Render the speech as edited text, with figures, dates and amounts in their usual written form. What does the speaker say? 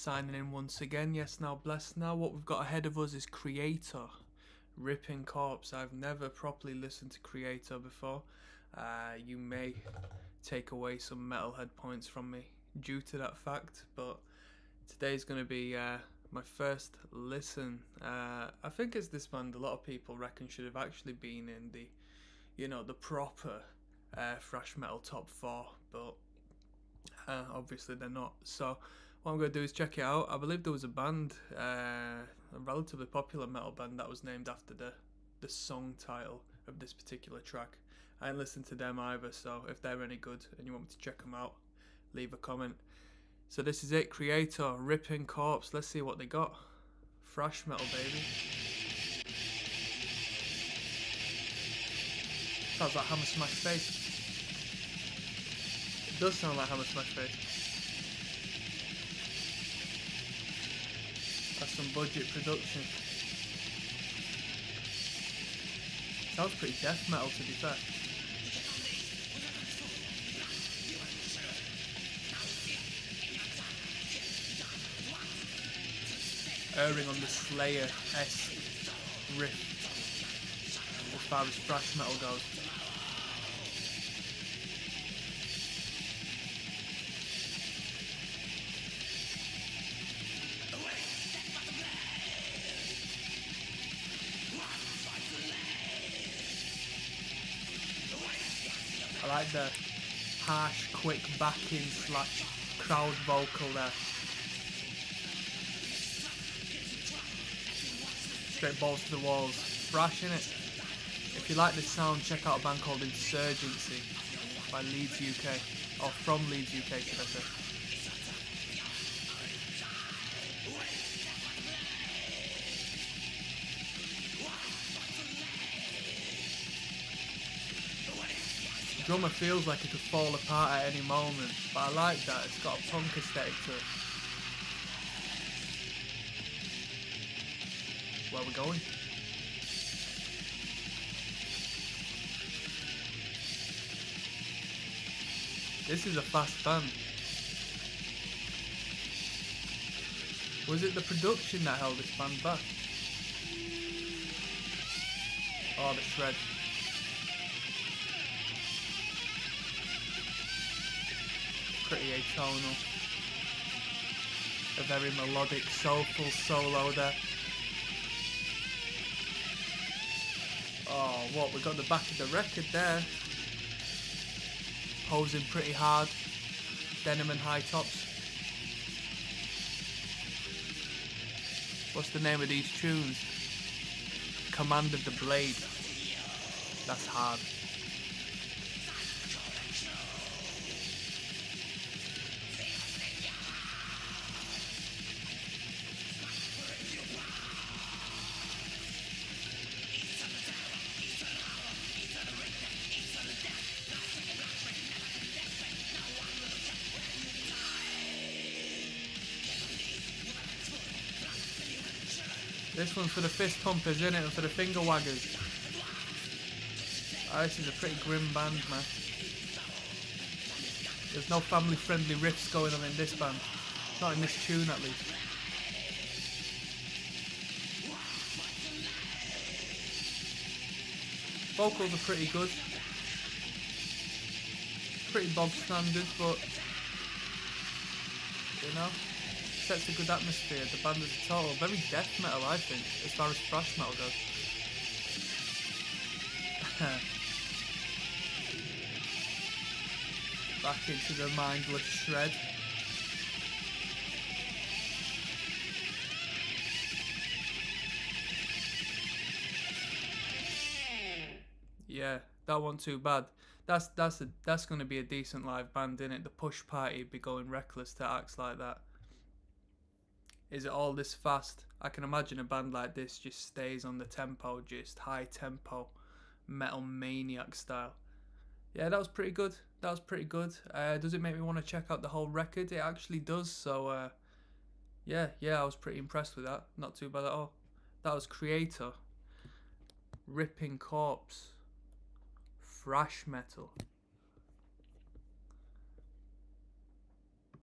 Signing in once again, yes now blessed now. What we've got ahead of us is Kreator, Ripping Corpse. I've never properly listened to Kreator before. You may take away some metalhead points from me due to that fact, but today's going to be my first listen. I think it's this band a lot of people reckon should have actually been in the, you know, the proper thrash metal top 4, but obviously they're not. So what I'm going to do is check it out. I believe there was a band, a relatively popular metal band, that was named after the song title of this particular track. I didn't listen to them either, so if they're any good and you want me to check them out, leave a comment. So this is it, Kreator, Ripping Corpse. Let's see what they got. Thrash metal, baby. Sounds like Hammer Smash Face. It does sound like Hammer Smash Face. That's some budget production. Sounds pretty death metal, to be fair. Erring on the Slayer-esque riff as far as thrash metal goes. I like the harsh, quick backing slash crowd vocal there. Straight balls to the walls. Thrash, innit? If you like this sound, check out a band called Insurgency by Leeds UK, or from Leeds UK, should I say. The drummer feels like it could fall apart at any moment, but I like that, it's got a punk aesthetic to it. Where are we going? This is a fast band. Was it the production that held this band back? Oh, the shred. Pretty atonal. A very melodic, soulful solo there. Oh, what? We got the back of the record there. Posing pretty hard. Denim and high tops. What's the name of these tunes? Command of the Blade. That's hard. This one's for the fist pumpers, isn't it? And for the finger waggers. Oh, this is a pretty grim band, man. There's no family-friendly riffs going on in this band. Not in this tune, at least. Vocals are pretty good. Pretty bog standard, but... you know? Sets a good atmosphere. The band is a total, very death metal, I think, as far as thrash metal goes. Back into the mindless shred. Yeah, that one too bad. That's going to be a decent live band, innit? The Push Party would be going reckless to acts like that. Is it all this fast? I can imagine a band like this just stays on the tempo, just high tempo, metal maniac style. Yeah, that was pretty good. That was pretty good. Does it make me want to check out the whole record? It actually does. So yeah, I was pretty impressed with that. Not too bad at all. That was Kreator, Ripping Corpse, thrash metal.